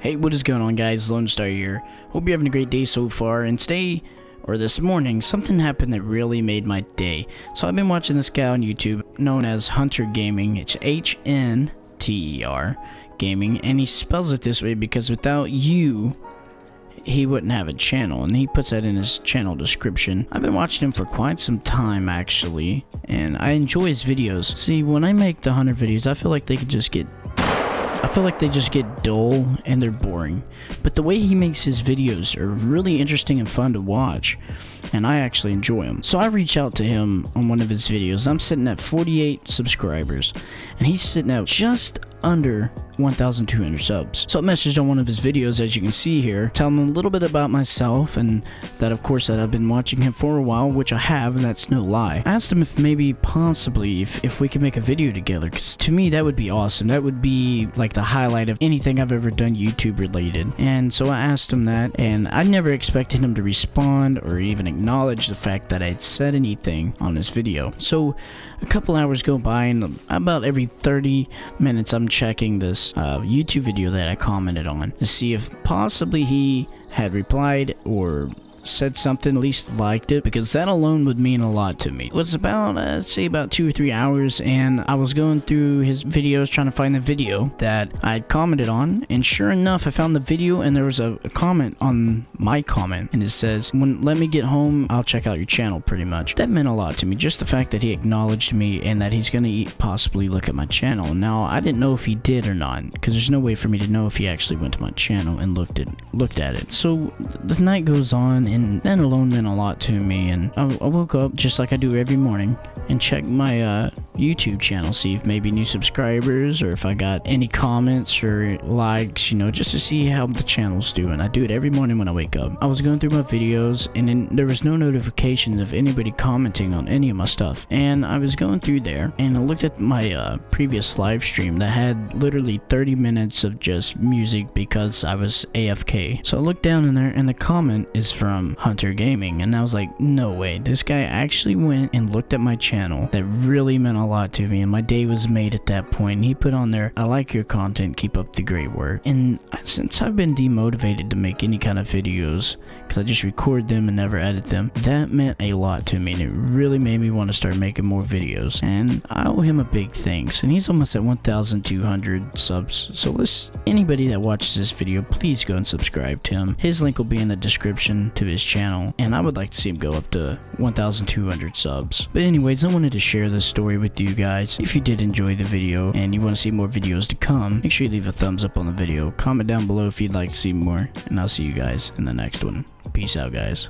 Hey, what is going on, guys? Lone Star here. Hope you're having a great day so far, and today, or this morning, something happened that really made my day. So I've been watching this guy on YouTube known as Hunter Gaming. It's H-N-T-E-R Gaming, and he spells it this way because without you, he wouldn't have a channel, and he puts that in his channel description. I've been watching him for quite some time, actually, and I enjoy his videos. See, when I make the Hunter videos, I feel like they just get dull and they're boring. But the way he makes his videos are really interesting and fun to watch, and I actually enjoy them. So I reach out to him on one of his videos. I'm sitting at 48 subscribers, and he's sitting at just under 1,200 subs. So I messaged on one of his videos, as you can see here, telling him a little bit about myself and that, of course, that I've been watching him for a while, which I have, and that's no lie. I asked him if maybe, possibly, if we could make a video together, because to me, that would be awesome. That would be like the highlight of anything I've ever done YouTube related. And so I asked him that, and I never expected him to respond or even acknowledge the fact that I had said anything on this video. So a couple hours go by, and about every 30 minutes, I'm checking this YouTube video that I commented on to see if possibly he had replied or said something, at least liked it, because that alone would mean a lot to me. It was about, I'd say about 2 or 3 hours, and I was going through his videos trying to find the video that I had commented on, and sure enough, I found the video, and there was a comment on my comment, and it says, "When let me get home, I'll check out your channel," pretty much. That meant a lot to me, just the fact that he acknowledged me and that he's gonna possibly look at my channel. Now, I didn't know if he did or not, because there's no way for me to know if he actually went to my channel and looked at it. So, the night goes on, and that alone meant a lot to me, and I woke up just like I do every morning and checked my YouTube channel, see if maybe new subscribers or if I got any comments or likes, you know, just to see how the channel's doing. I do it every morning when I wake up. I was going through my videos, and then there was no notifications of anybody commenting on any of my stuff, and I was going through there, and I looked at my previous live stream that had literally 30 minutes of just music because I was AFK. So I looked down in there, and the comment is from Hunter Gaming, and I was like, no way, this guy actually went and looked at my channel. That really meant a lot to me, and my day was made at that point. And he put on there, "I like your content, keep up the great work." And since I've been demotivated to make any kind of videos because I just record them and never edit them, that meant a lot to me, and it really made me want to start making more videos, and I owe him a big thanks. And he's almost at 1,200 subs, so let's, anybody that watches this video, please go and subscribe to him. His link will be in the description to his channel, and I would like to see him go up to 1,200 subs. But anyways, I wanted to share this story with you guys. If you did enjoy the video and you want to see more videos to come, make sure you leave a thumbs up on the video, comment down below if you'd like to see more, and I'll see you guys in the next one. Peace out, guys.